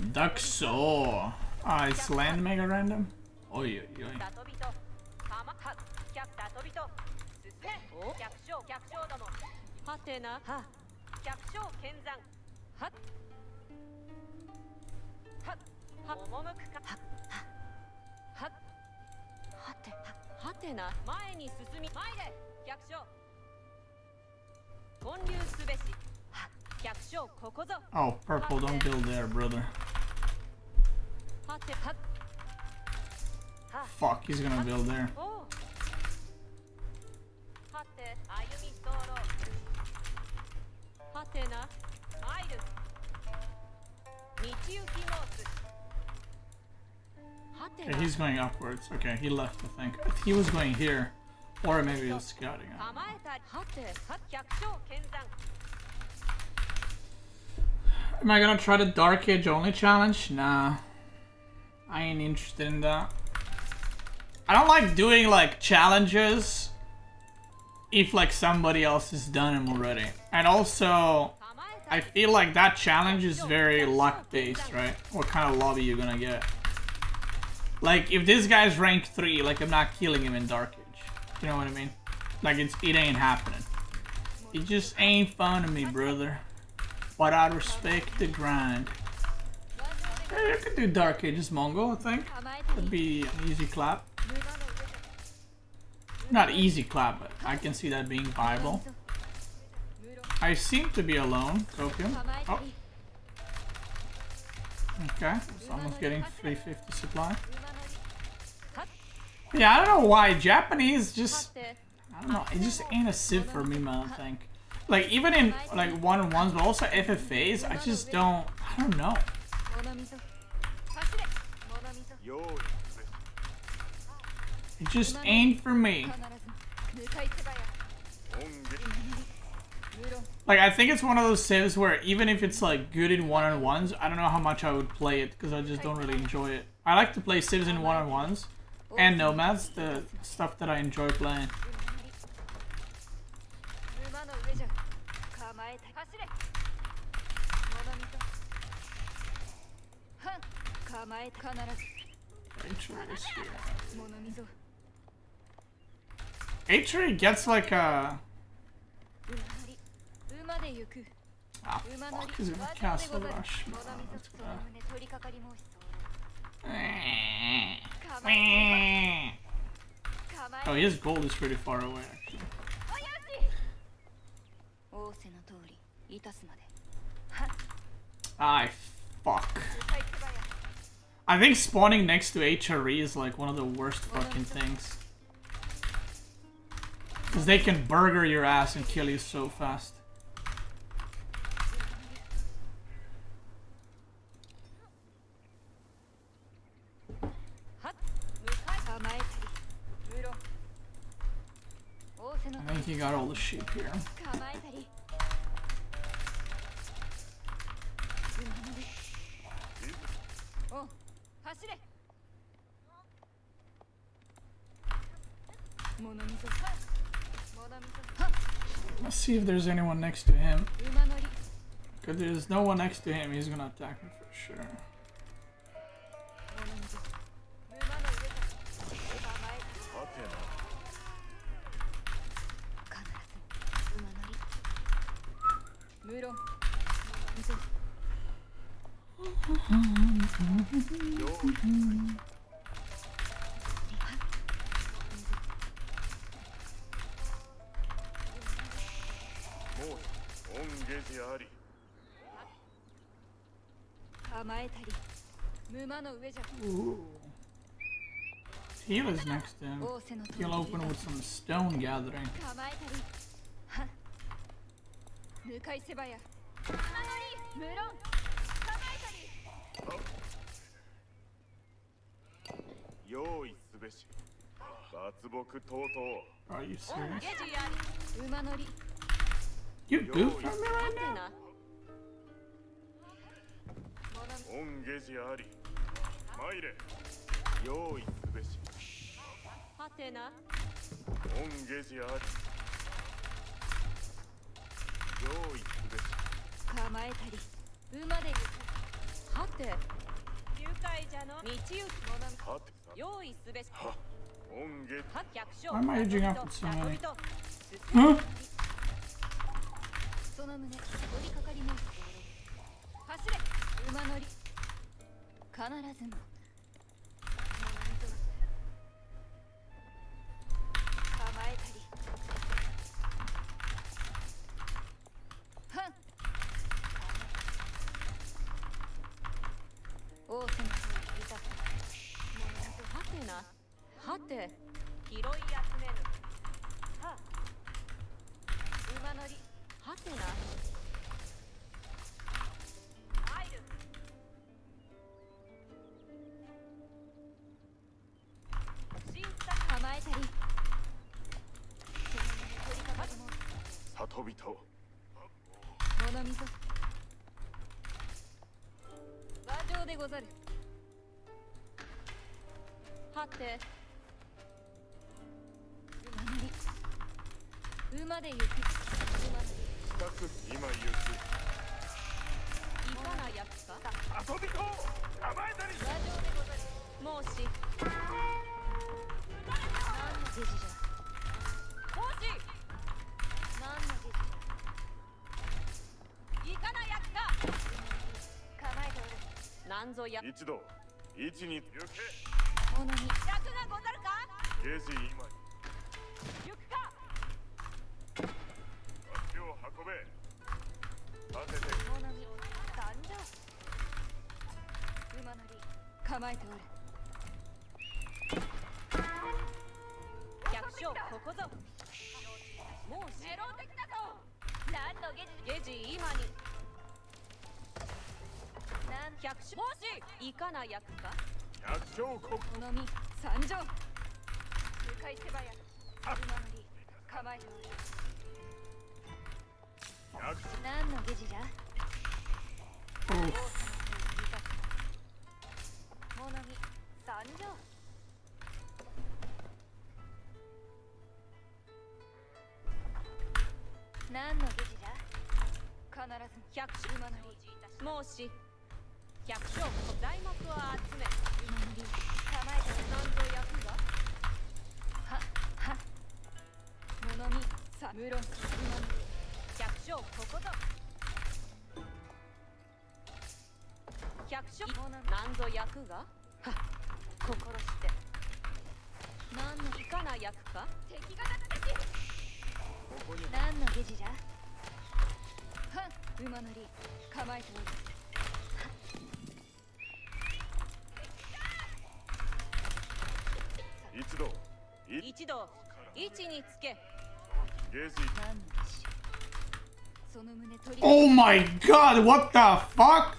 Duxo. Ah, it's land mega random? Oi, oi, oi. Oh, purple, don't build there, brother. Fuck, he's gonna build there. Okay, he's going upwards. Okay, he left, I think. He was going here. Or maybe he was scouting. Am I gonna try the Dark Age only challenge? Nah. I ain't interested in that. I don't like doing like challenges if like somebody else has done them already. And also, I feel like that challenge is very luck based, right? What kind of lobby you're gonna get. Like if this guy's rank 3, like I'm not killing him in Dark Age. You know what I mean? Like it ain't happening. It just ain't fun to me, brother. But I respect the grind. Yeah, you could do Dark Ages Mongol, I think. That'd be an easy clap. Not easy clap, but I can see that being viable. I seem to be alone, Copium. Oh. Okay, someone's getting 350 supply. Yeah, I don't know why. Japanese just... I don't know, it just ain't a sieve for me, man, I think. Like, even in, like, one-on-ones, but also FFAs, I just don't... I don't know. It just ain't for me. Like, I think it's one of those sieves where even if it's, like, good in one-on-ones, I don't know how much I would play it, because I just don't really enjoy it. I like to play sieves in one-on-ones and nomads, the stuff that I enjoy playing. Atri gets like a... Ah, fuck, he's gonna castle rush. Oh, his gold is pretty far away, actually. Ah, fuck. I think spawning next to HRE is like one of the worst fucking things. Because they can burger your ass and kill you so fast. I think he got all the sheep here. Let's see if there's anyone next to him. Because there's no one next to him, he's gonna attack me for sure. Ooh. Healer's next to him. He'll open with some stone gathering. Are you serious? You goofed on me right now? Why am I edging up with so many? Huh? Oh my god, what the fuck?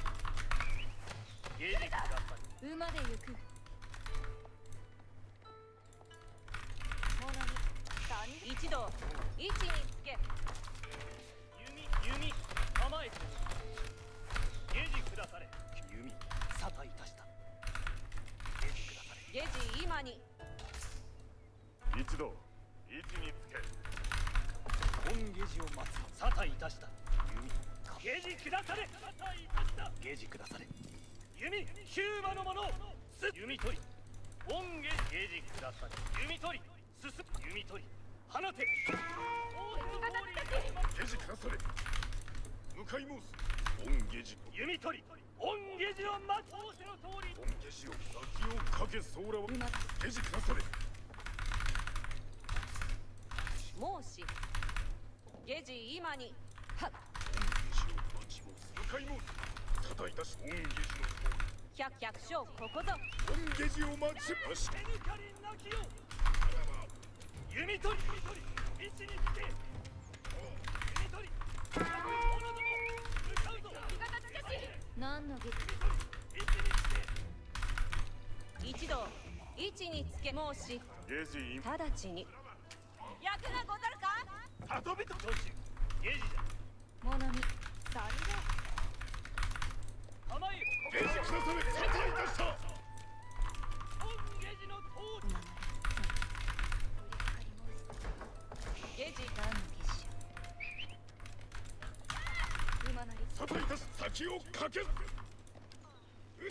The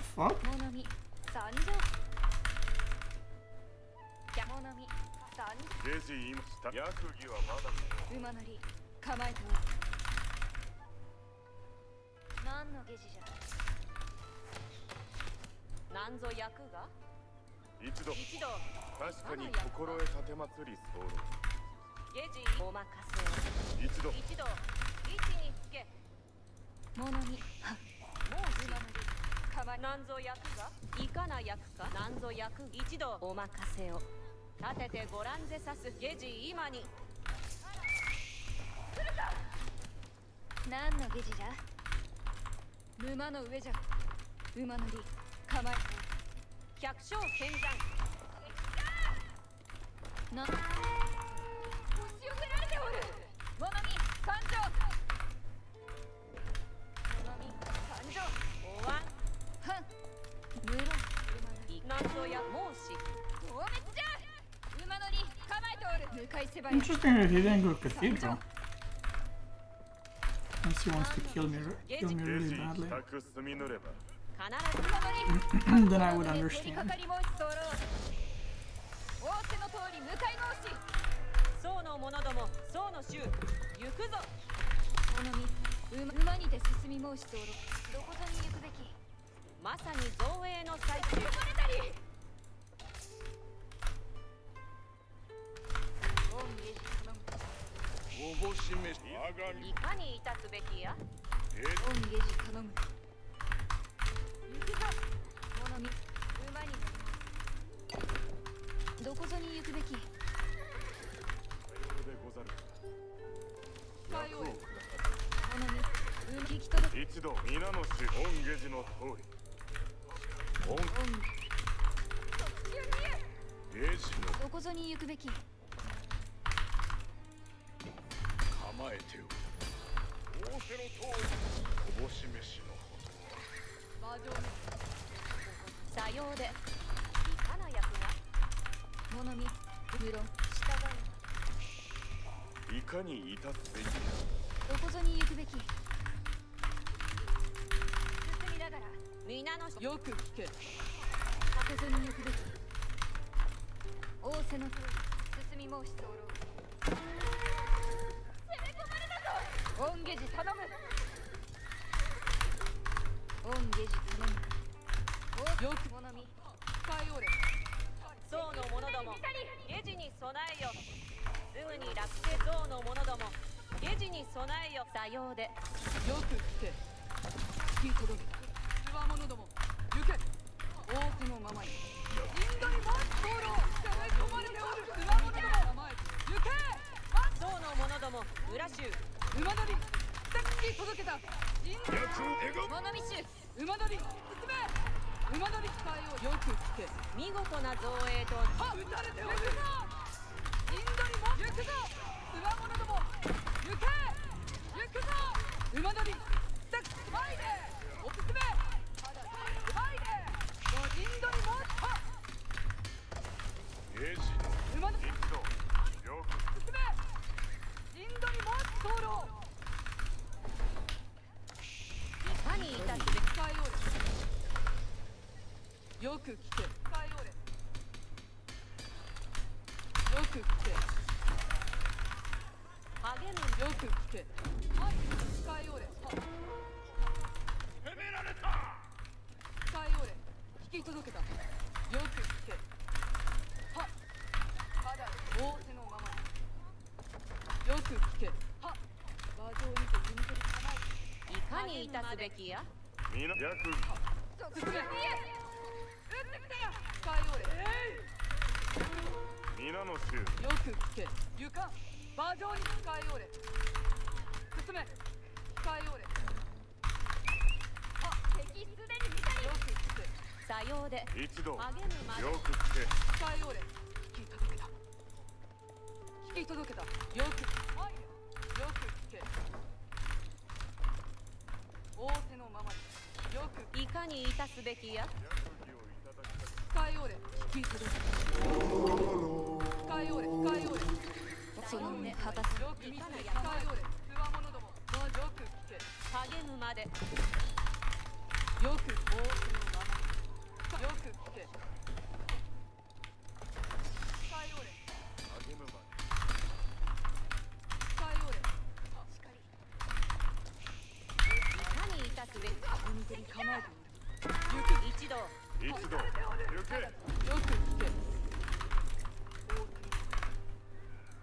fuck? Interesting that he didn't go to Cathedral. Unless he wants to kill me really badly. Then I would understand.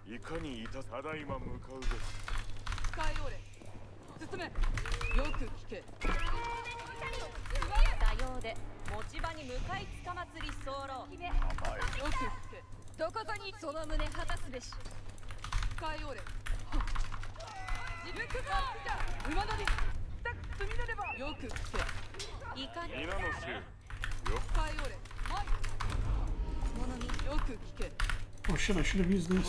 いかにいたただいま向かうです使いおれ進めよく聞け多様で持ち場に向かいつかまつり候決めよく聞けどこぞにその胸果たすべし使いおれ自分くらいじゃ馬乗りたく積み乗ればよく聞けいかに皆の衆よ使いおれはい物によく聞け Oh shit, I should have used this.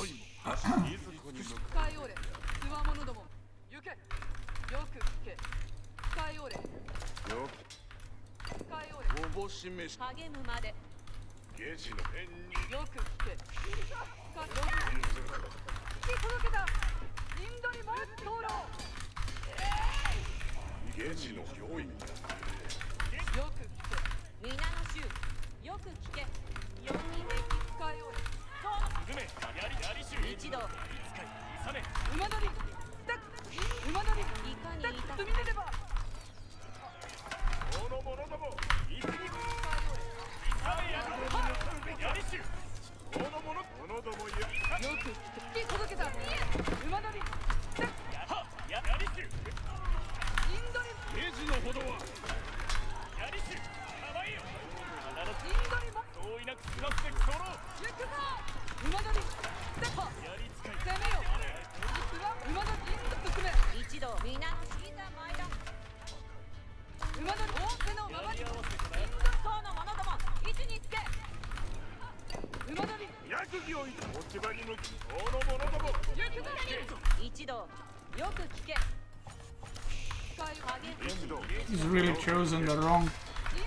He's really chosen the wrong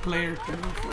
player to look for. I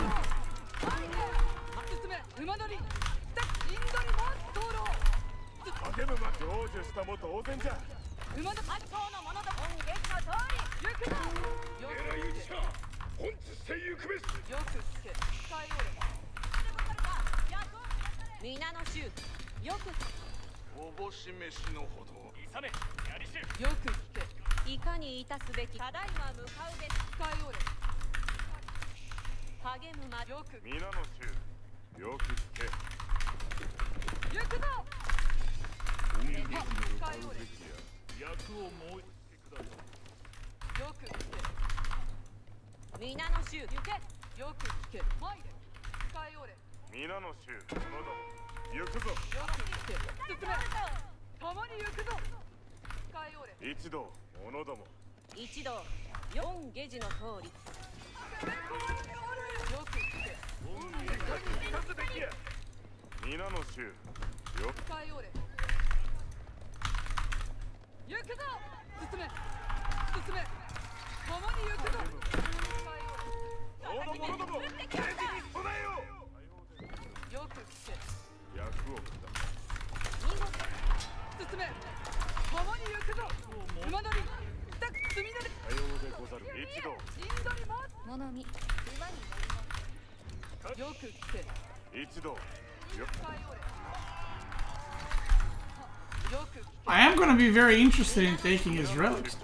am going to be very interested in taking his relics.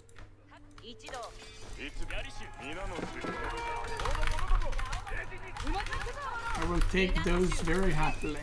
I will take those very happily.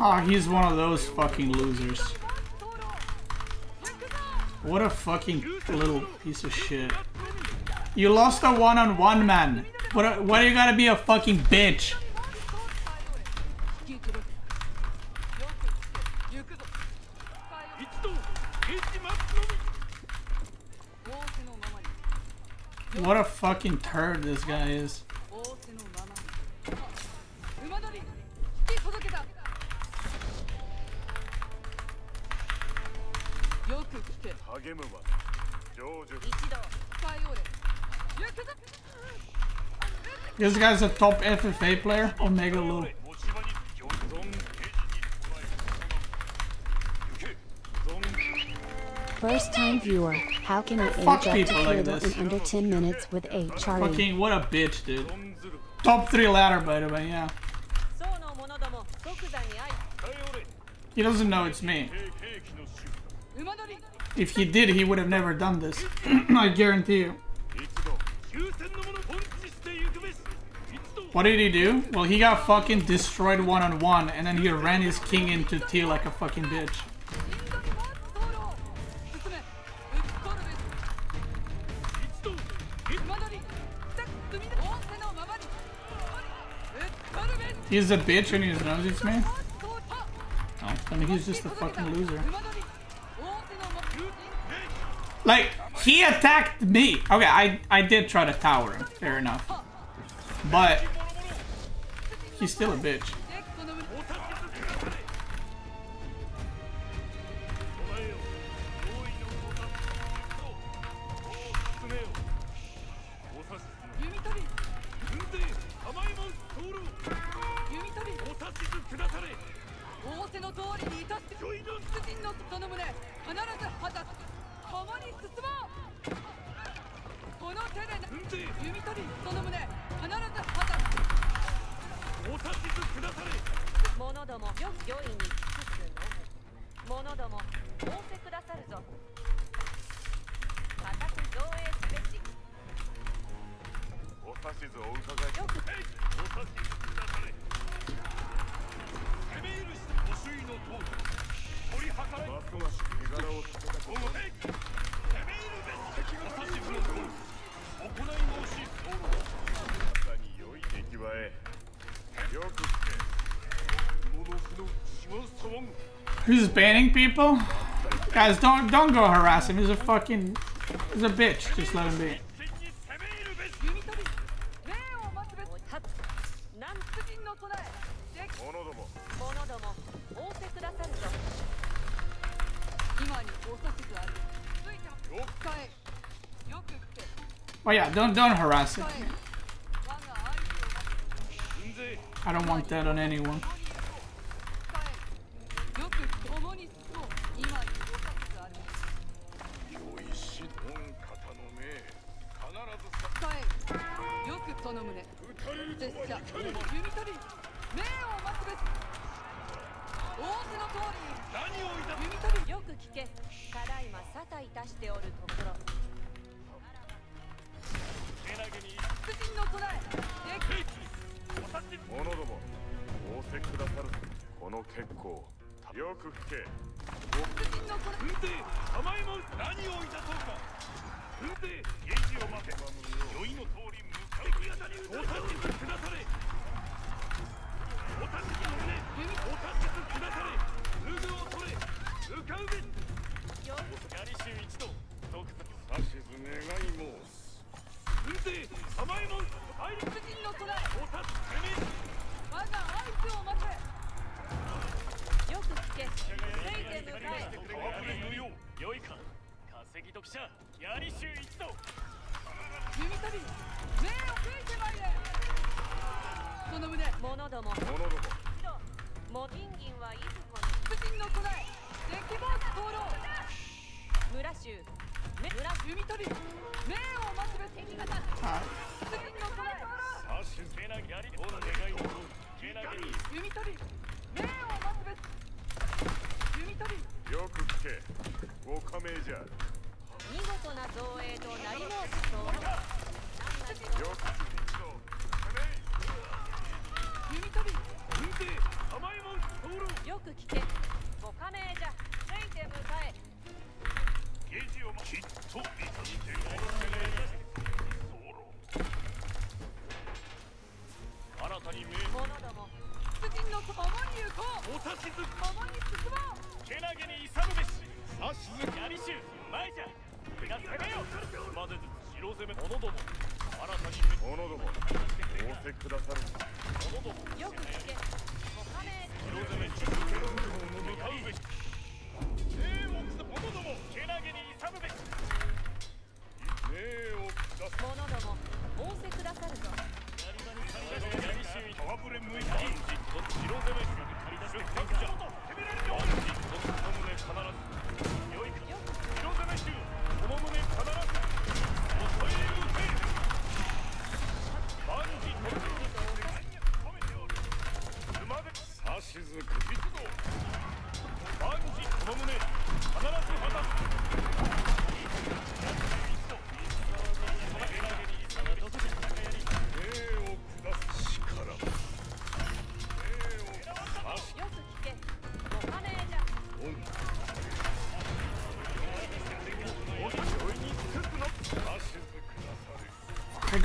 Oh, he's one of those fucking losers. What a fucking little piece of shit. You lost a one-on-one, man. What are you gonna be a fucking bitch? What a fucking turd this guy is. This guy's a top FFA player, Omega Lu. First time viewer, how can I fuck age people like this in under 10 minutes with a Charlie? Fucking what a bitch, dude. Top 3 ladder, by the way, yeah. He doesn't know it's me. If he did, he would have never done this. I guarantee you. What did he do? Well, he got fucking destroyed one-on-one, and then he ran his king into T like a fucking bitch. He's a bitch and he knows it's me? No, I mean, he's just a fucking loser. Like, he attacked me. Okay, I did try to tower him, fair enough. But he's still a bitch. Who's banning people? Guys, don't go harass him. He's a fucking, he's a bitch. Just let him be. Oh yeah, don't harass him. I don't want that on anyone. I could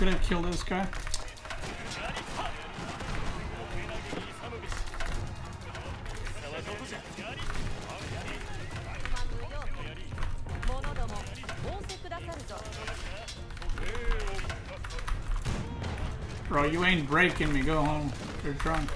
have killed this guy. Bro, you ain't breaking me. Go home. You're drunk.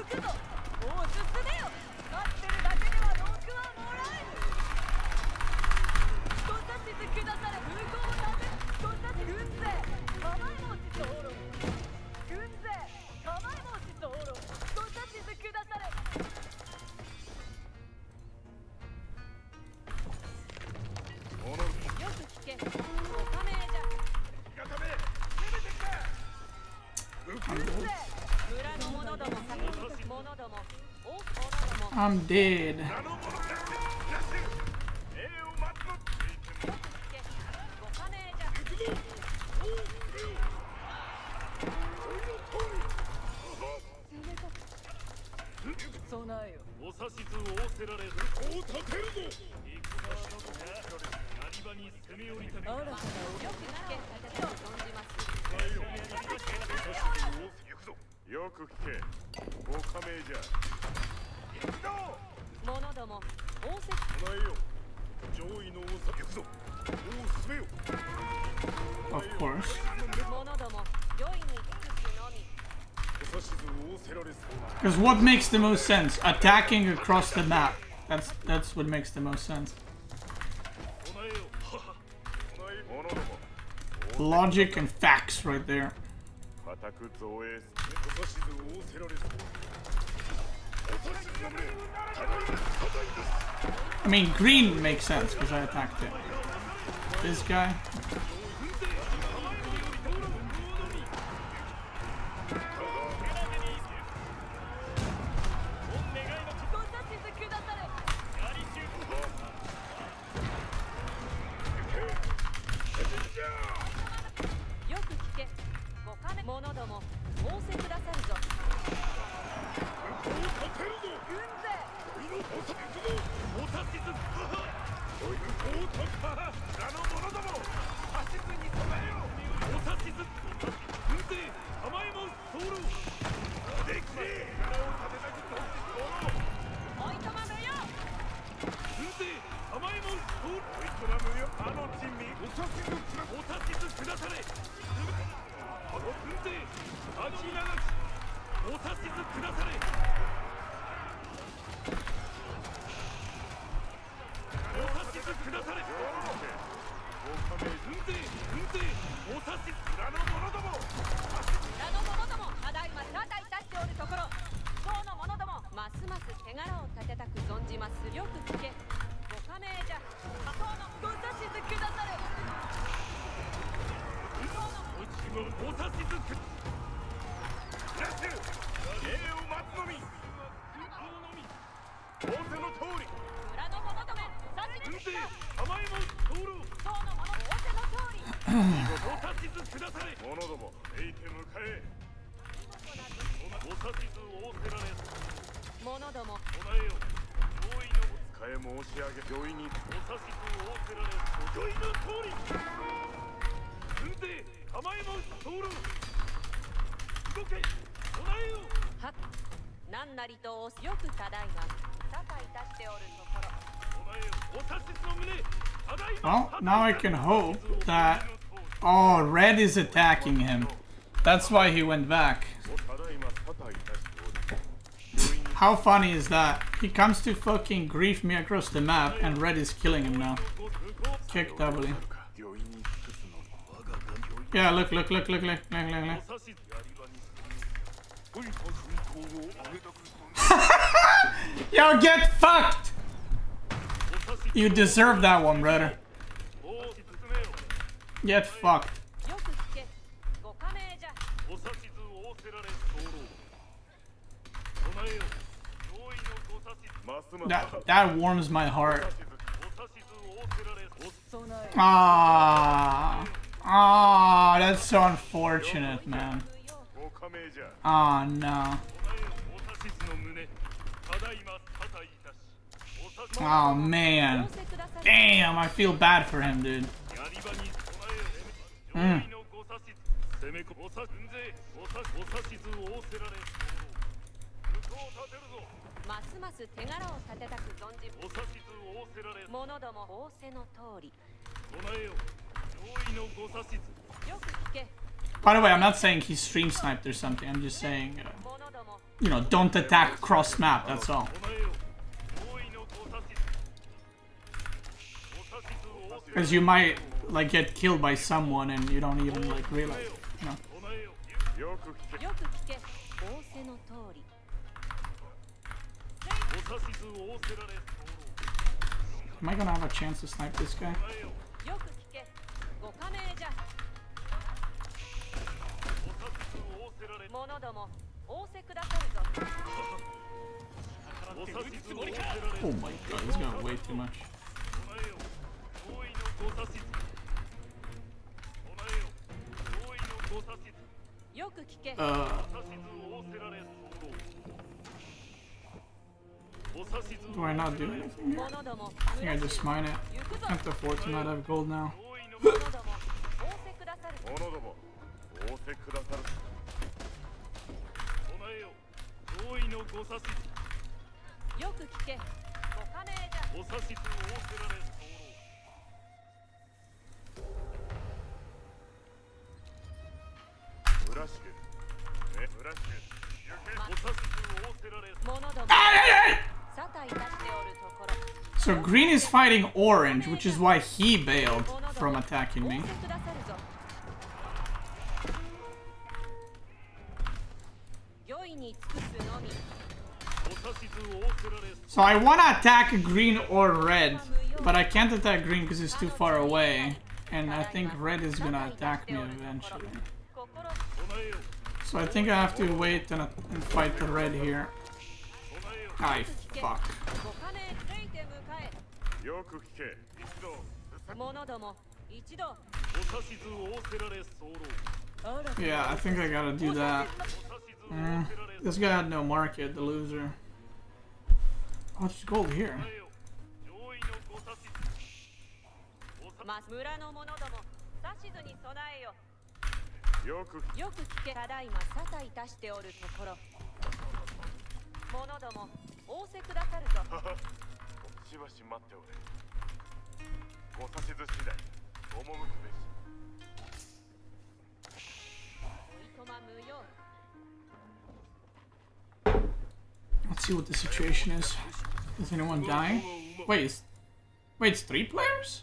Look at I'm dead. Of course. Because what makes the most sense? Attacking across the map. That's what makes the most sense. Logic and facts right there. I mean, green makes sense because I attacked it. This guy. Well, now I can hope that... Oh, red is attacking him. That's why he went back. How funny is that? He comes to fucking grief me across the map and red is killing him now. Kick doubly. Yeah, look. Yo, get fucked! You deserve that one, brother. Get fucked. That warms my heart. Ah, that's so unfortunate, man. Ah, no. Oh man. Damn, I feel bad for him, dude. Mm. By the way, I'm not saying he stream sniped or something. I'm just saying, you know, don't attack cross map, that's all. Because you might, like, get killed by someone and you don't even, like, realize it, you know? Am I gonna have a chance to snipe this guy? Oh my god, he's got way too much. Do I not do anything here? I think I just mine it. I have to fortunate I have gold now. So green is fighting orange, which is why he bailed from attacking me. So I want to attack green or red, but I can't attack green because it's too far away, and I think red is gonna attack me eventually. So I think I have to wait and fight the red here. I fuck. Yeah, I think I gotta do that. This guy had no market, the loser. Oh, there's gold here. Let's see what the situation is. Is anyone dying? Wait, it's 3 players?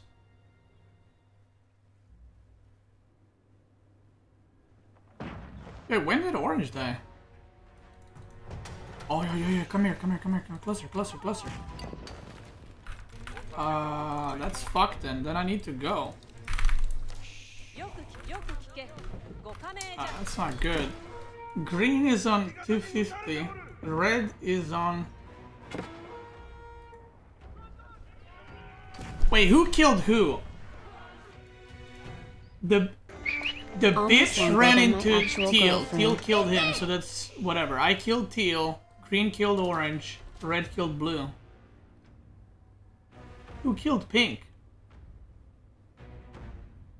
Wait, when did orange die? Oh, yeah, come here, closer. That's fucked then I need to go. That's not good. Green is on 250, red is on... Wait, who killed who? The bitch ran into Teal. Teal killed him, so that's whatever. I killed Teal, green killed orange, red killed blue. Who killed pink?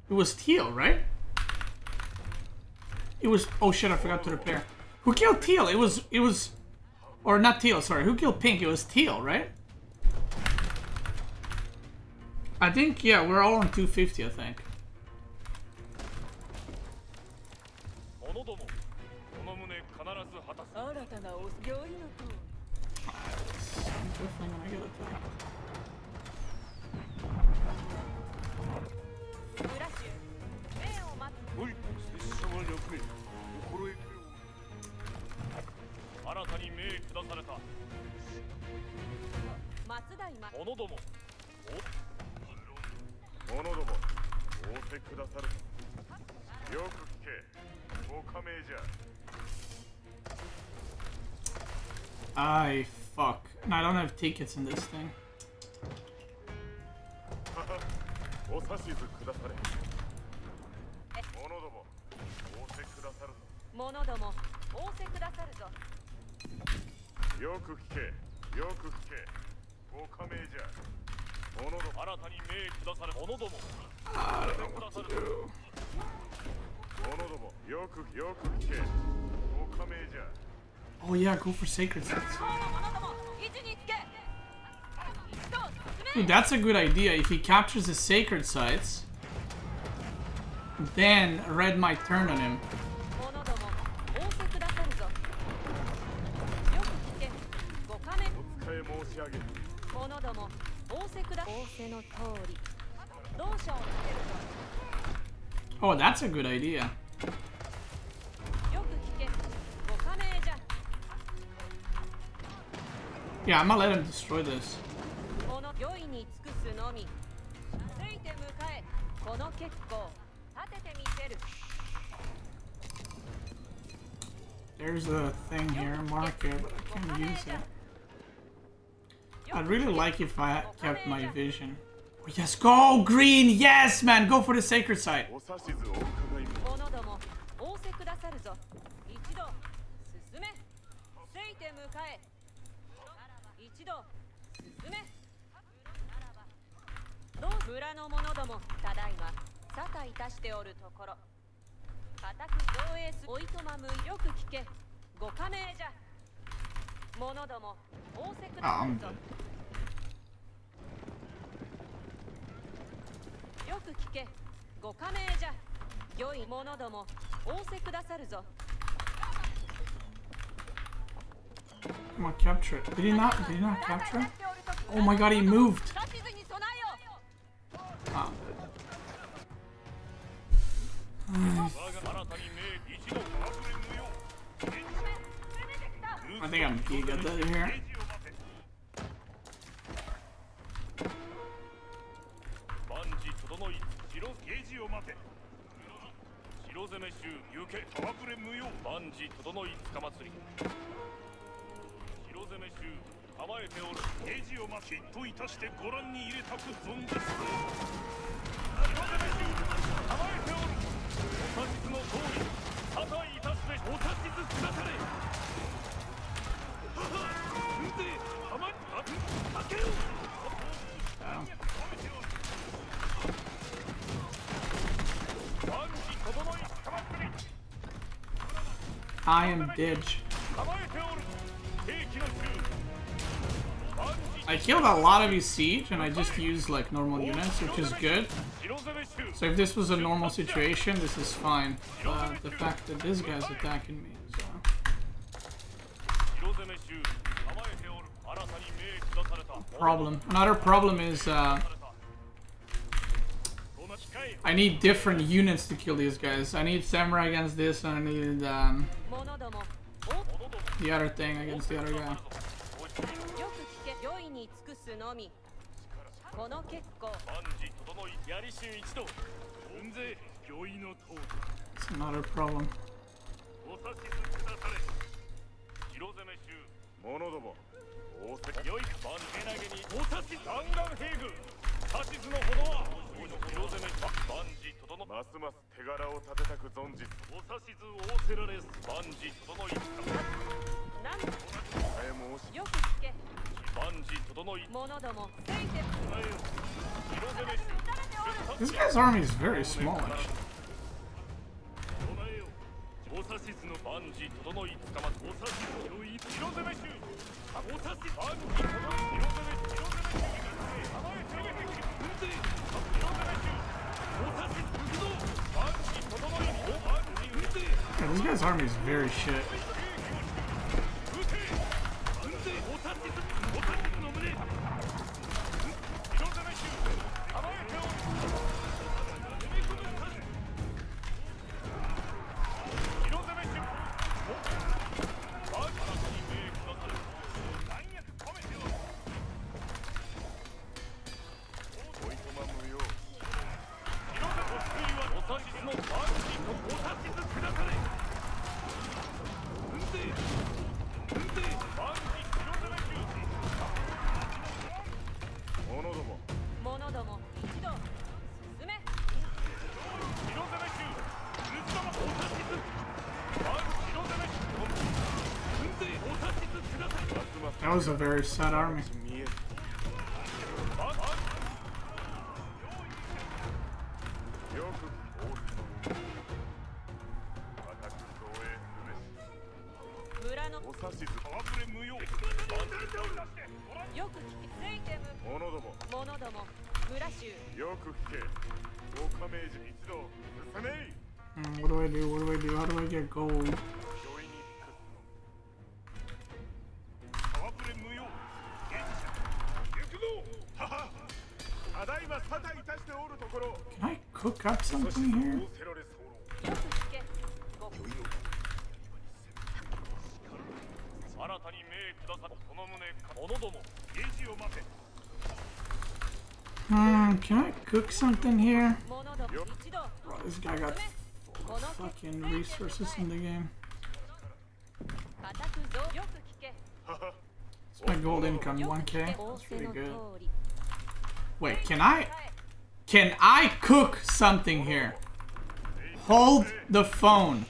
It was Teal, right? It was... Oh shit, I forgot to repair. Who killed Teal? It was... Or not Teal, sorry. Who killed pink? It was Teal, right? I think, yeah, we're all on 250, I think. I fuck. And I don't have tickets in this thing. I don't know what to do. Oh yeah, go for sacred sets. Dude, that's a good idea. If he captures the sacred sites, then red might turn on him. Oh, that's a good idea. Yeah, I'm gonna let him destroy this. There's a thing here, market, but I can't use it. I'd really like if I kept my vision. Oh, yes, go green! Yes, man! Go for the sacred side. I'm dead. Come on, capture it. Did he not capture it? Oh my god, he moved. Oh. I think I'm gonna get that in here. I am dead. I killed a lot of his siege and I just used like normal units, which is good. So if this was a normal situation, this is fine. The fact that this guy's attacking me as well. Problem. Another problem is I need different units to kill these guys. I need samurai against this and I need the other thing against the other guy. It's another problem. This guy's army is very small, actually. Yeah, this guy's army is very shit. That was a very sad army. What do I do? What do I do? How do I get gold? Can I cook up something here? Can I cook something here? Bro, this guy got fucking resources in the game. It's my gold income, 1K. That's pretty good. Wait, can I cook something here? Hold the phone.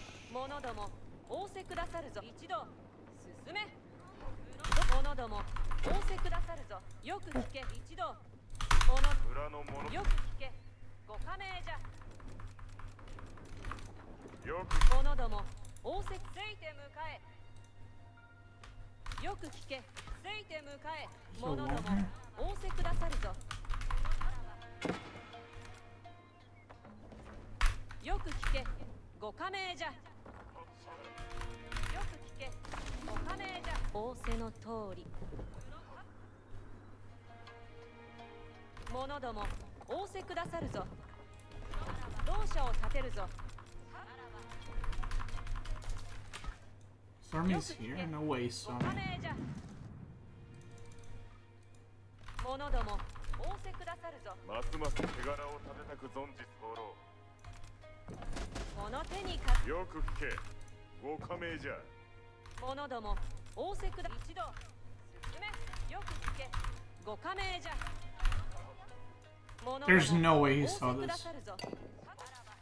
Stormy's here? No way, Stormy. There's no way he saw this.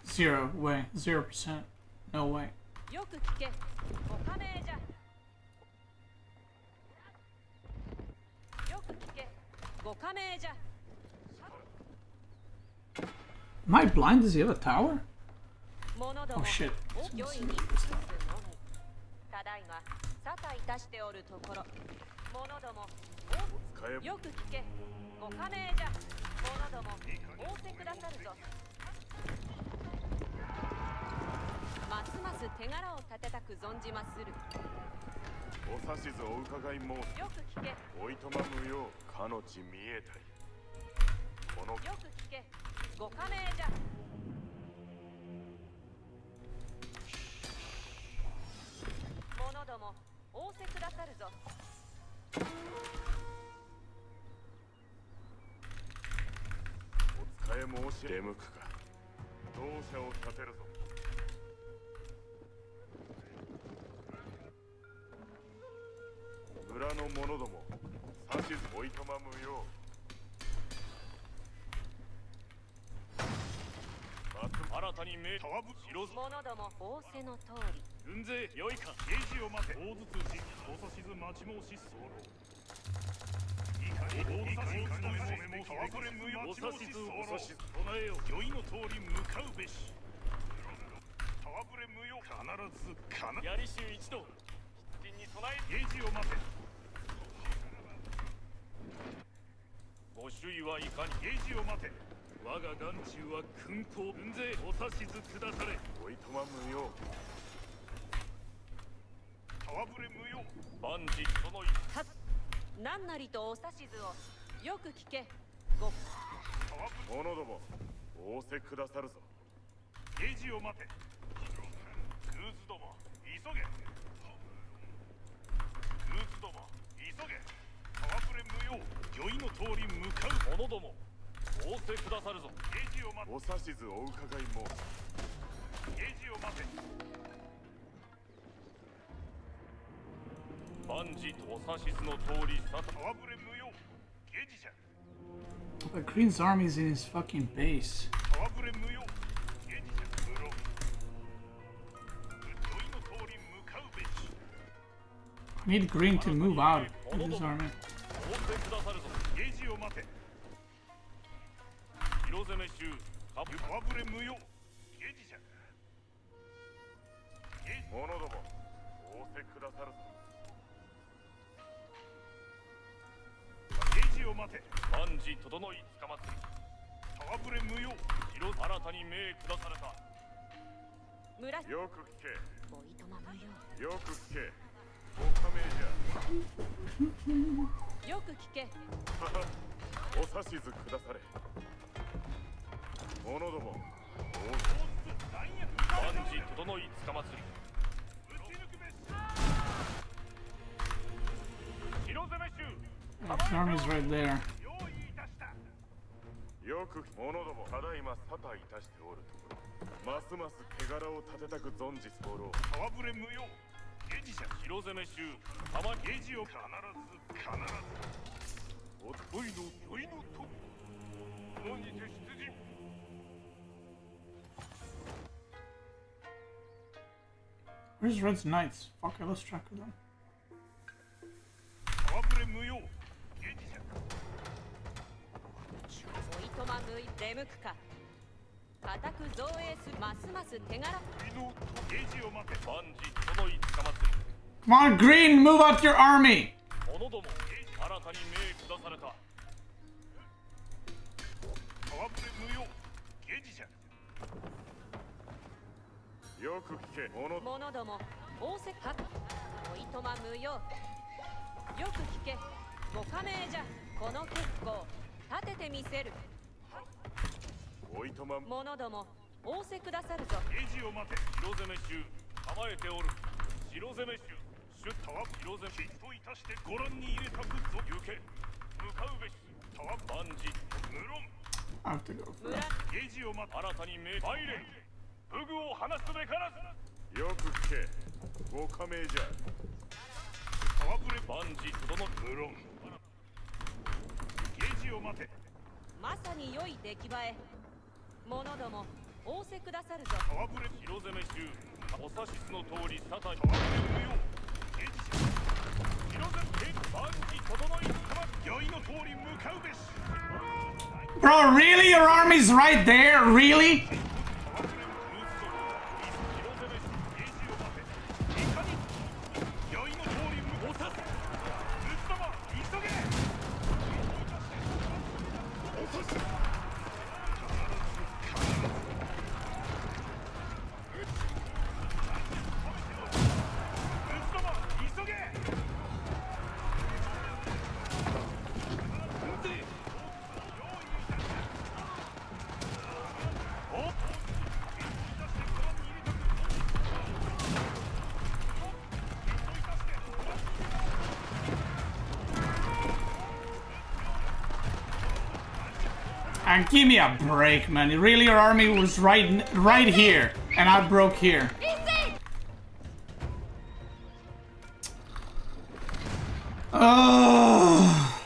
0 way. 0%. No way. Am I blind? Does he have a tower? Oh shit. But Green's army's in his fucking base. I need Green to move out of his army. The army's right there. Where's Red's Knights? Fuck, I lost track of them. Come on, Green, move out your army! I have to go for that. Bro, really? Your army's right there? Really? And give me a break, man. Really, your army was right here, and I broke here. Oh.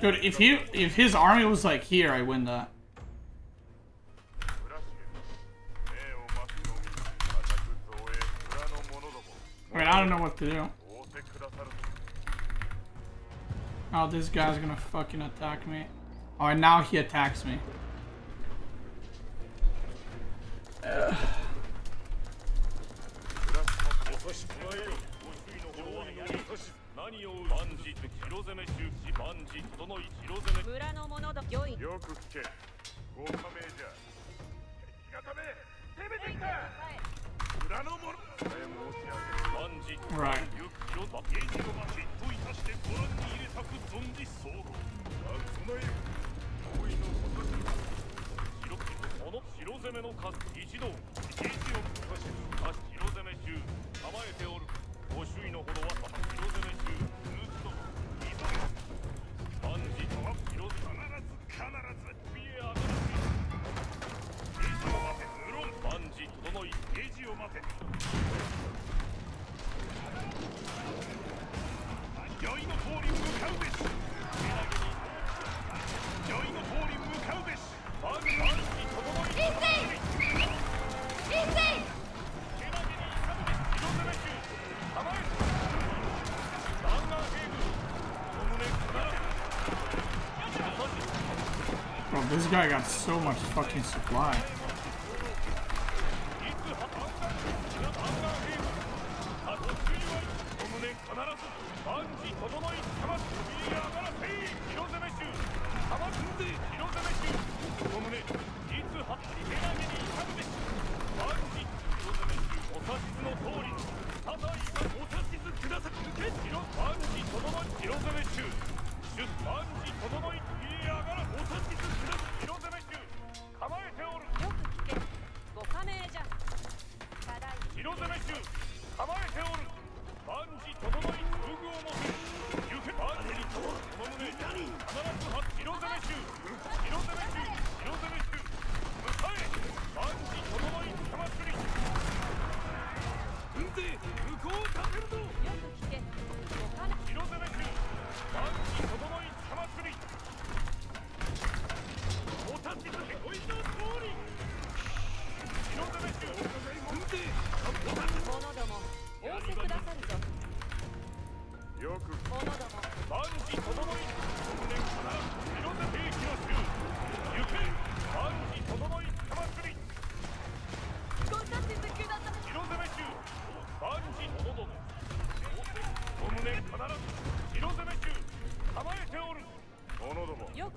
Dude, if his army was like here, I win that. I mean, I don't know what to do. Oh, this guy's gonna fucking attack me. Oh, and now he attacks me. Ugh. Right. This guy got so much fucking supply. Should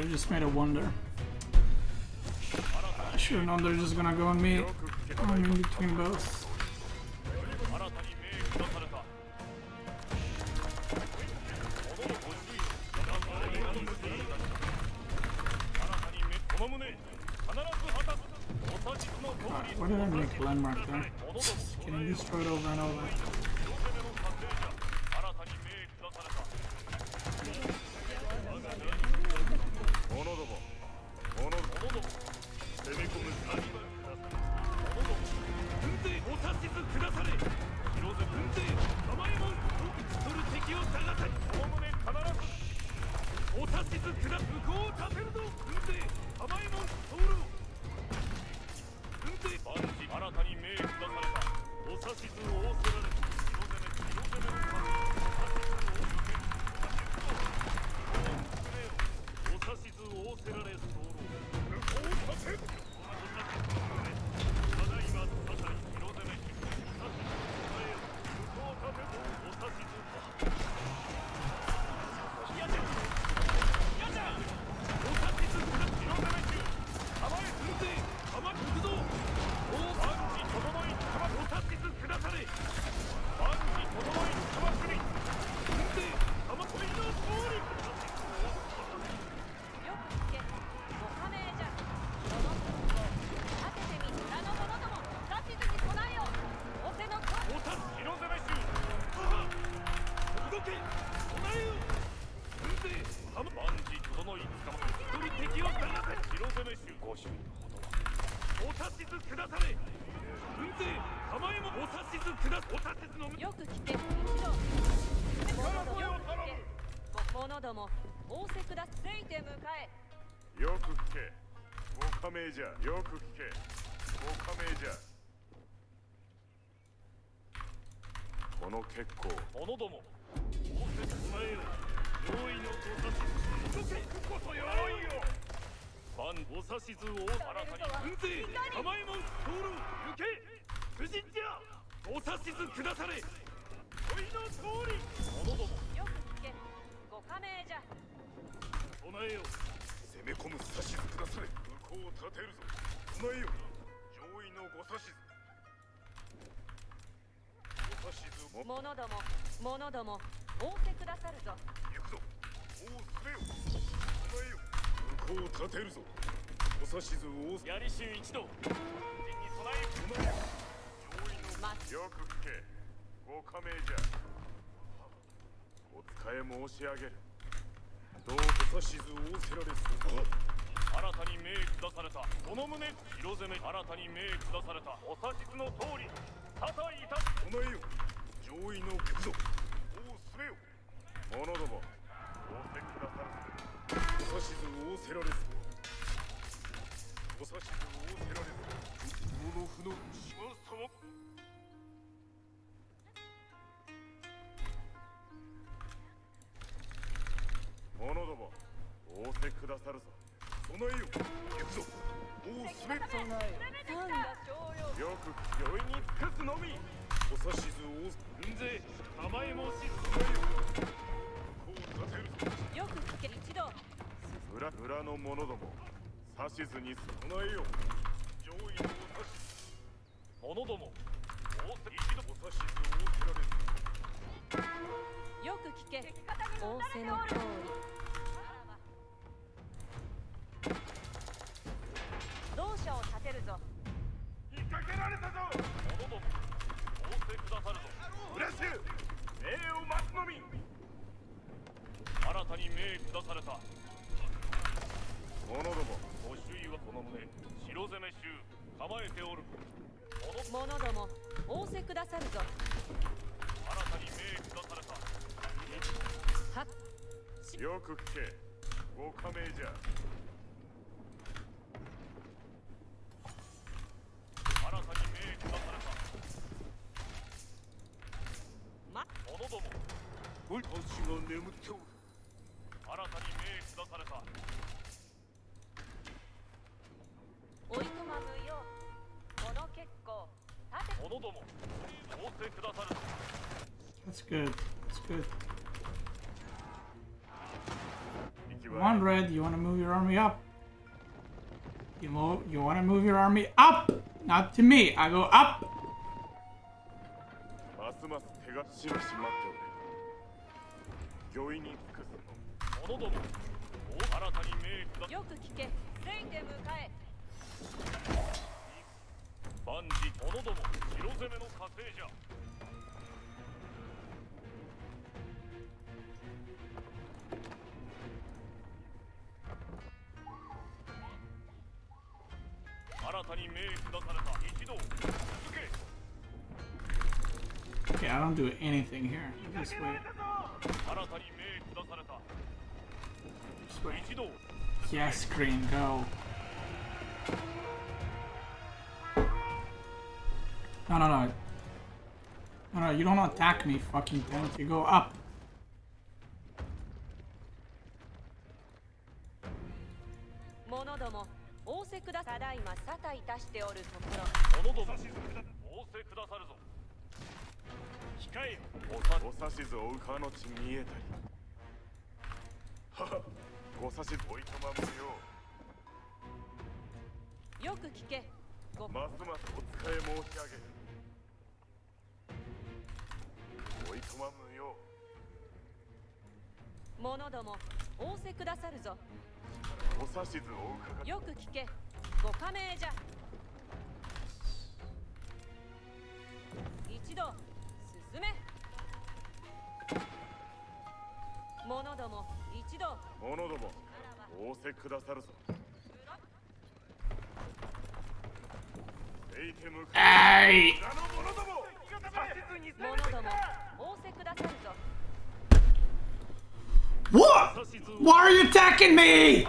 have just made a wonder. Sure, no, they're just gonna go on me. I'm in between both. Alright, why did I make a landmark there? It's getting destroyed over and over. That's good. That's good. Come on, Red. You want to move your army up. You want to move your army up, not to me. I go up. Okay, I don't do anything here. Just wait. Just wait. Yes, green, go. No, no, no. No, no, you don't attack me, fucking tank. You go up. Hey! What? Why are you attacking me?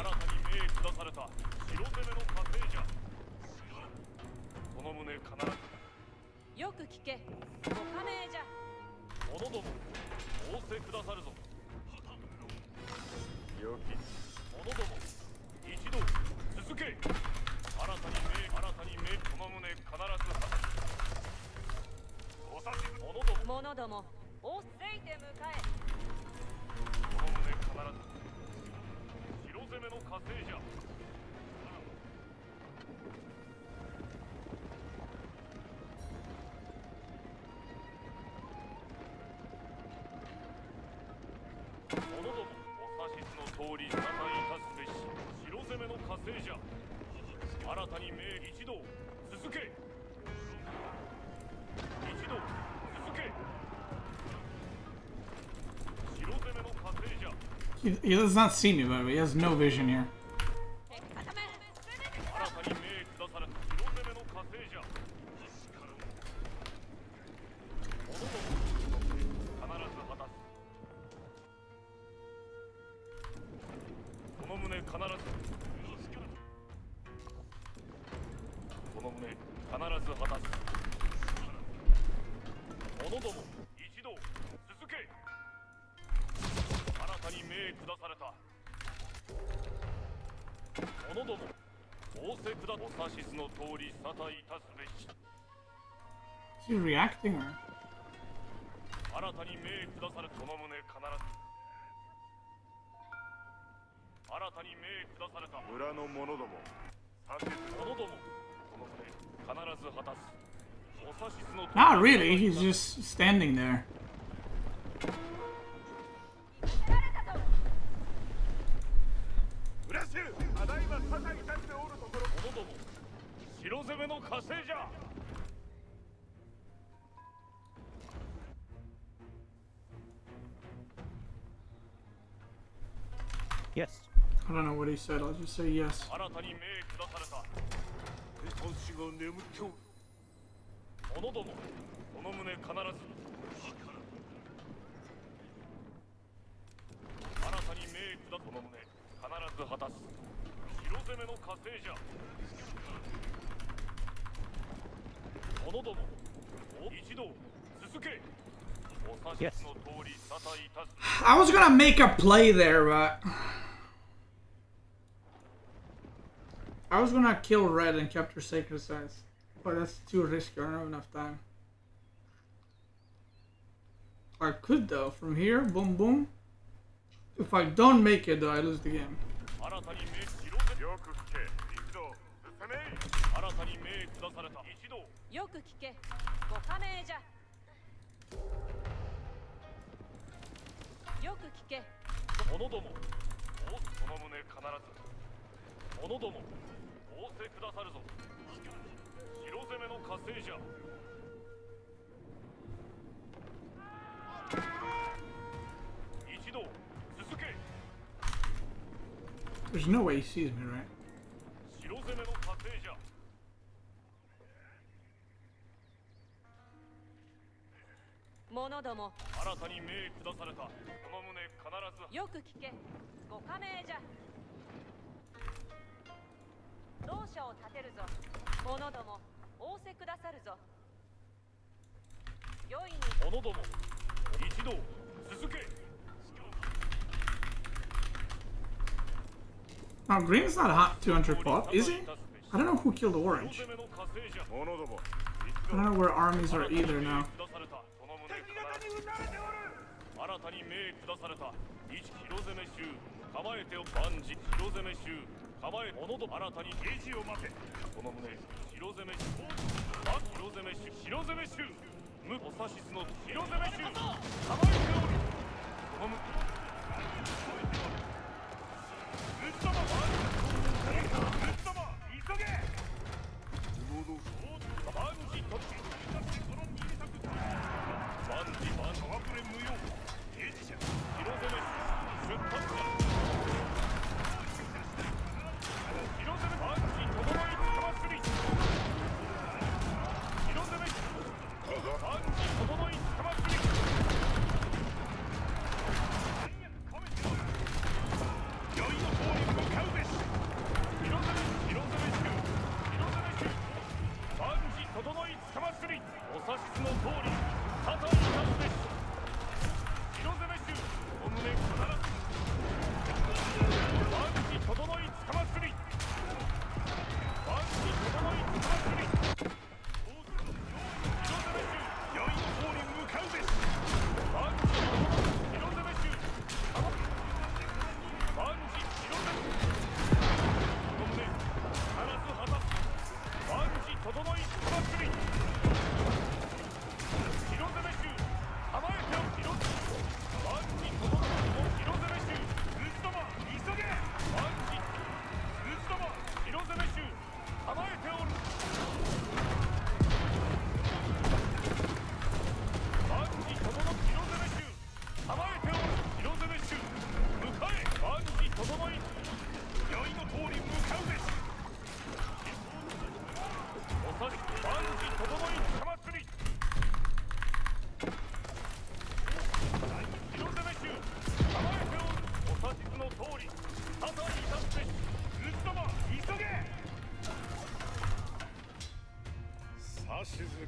活性者新たに命一同続け一同続け白攻めの活性者 He does not see me, by the way. He has no vision here. Is he reacting or? Not really, he's just standing there. Yes. I don't know what he said, I'll just say yes. Yes. I was gonna make a play there, but I was gonna kill red and capture sacred size, but that's too risky. I don't have enough time. I could though. From here, boom, boom. If I don't make it, though, I lose the game. There's no way he sees me, right? Now green's not hot 200 pop, is he? I don't know who killed orange. I don't know where armies are either now.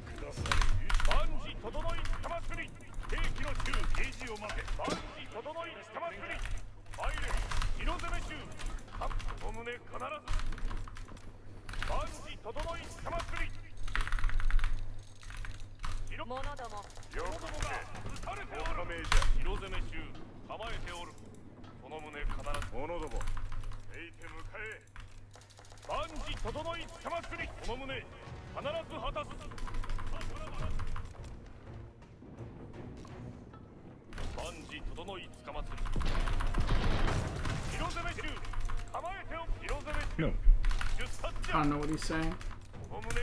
No. I don't know what he's saying. Fucking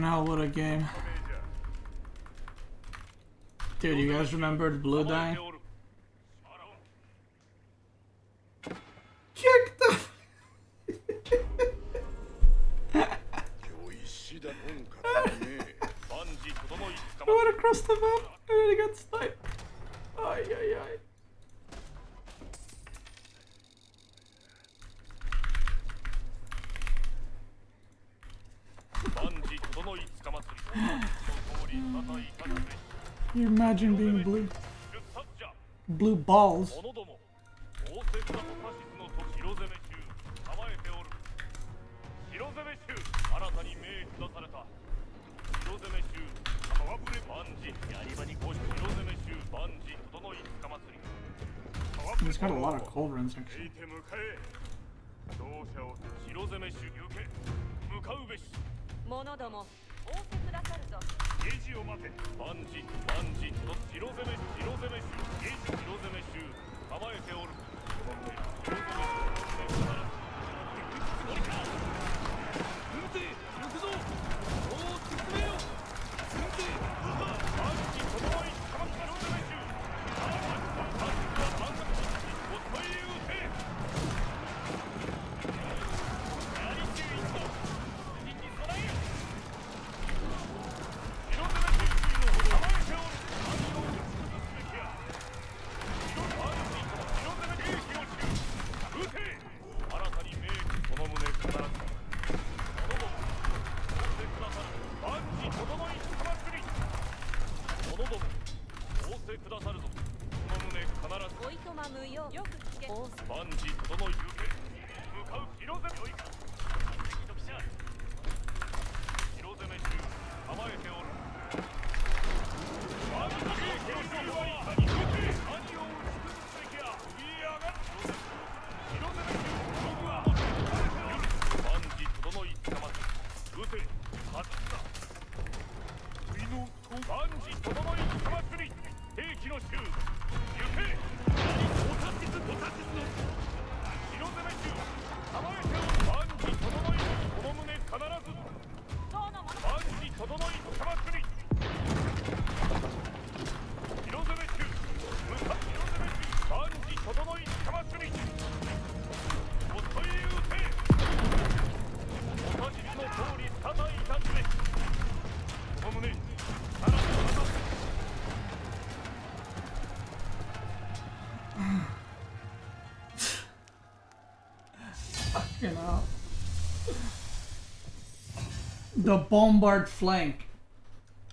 hell, what a game. Dude, you guys remember the blue dye? Check the... I went across the map and then I got sniped. Ay, ay, ay. You imagine being blue. Blue balls. It's got a lot of cold runs actually. Fucking hell. The bombard flank.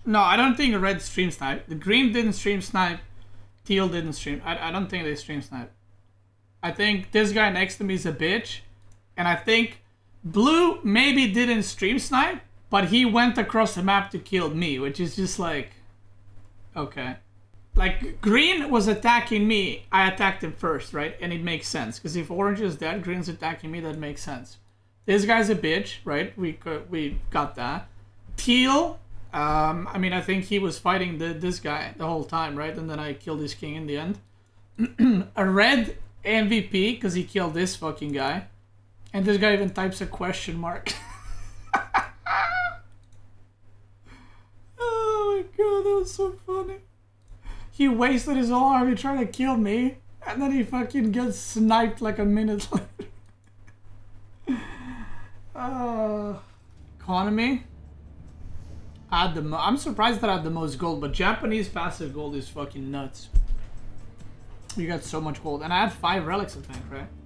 No, I don't think red stream snipe. The green didn't stream snipe. Teal didn't stream. I don't think they stream snipe. I think this guy next to me is a bitch. And I think blue maybe didn't stream snipe, but he went across the map to kill me, which is just like, okay. Like, green was attacking me. I attacked him first, right? And it makes sense. Because if orange is dead, green's attacking me. That makes sense. This guy's a bitch, right? We got that. Teal, I mean, I think he was fighting this guy the whole time, right? And then I killed his king in the end. A red MVP, because he killed this fucking guy. And this guy even types a question mark. Oh my god, that was so funny. He wasted his whole army trying to kill me, and then he fucking gets sniped like a minute later. Economy. I'm surprised that I have the most gold, but Japanese passive gold is fucking nuts. You got so much gold, and I have 5 relics, I think, right?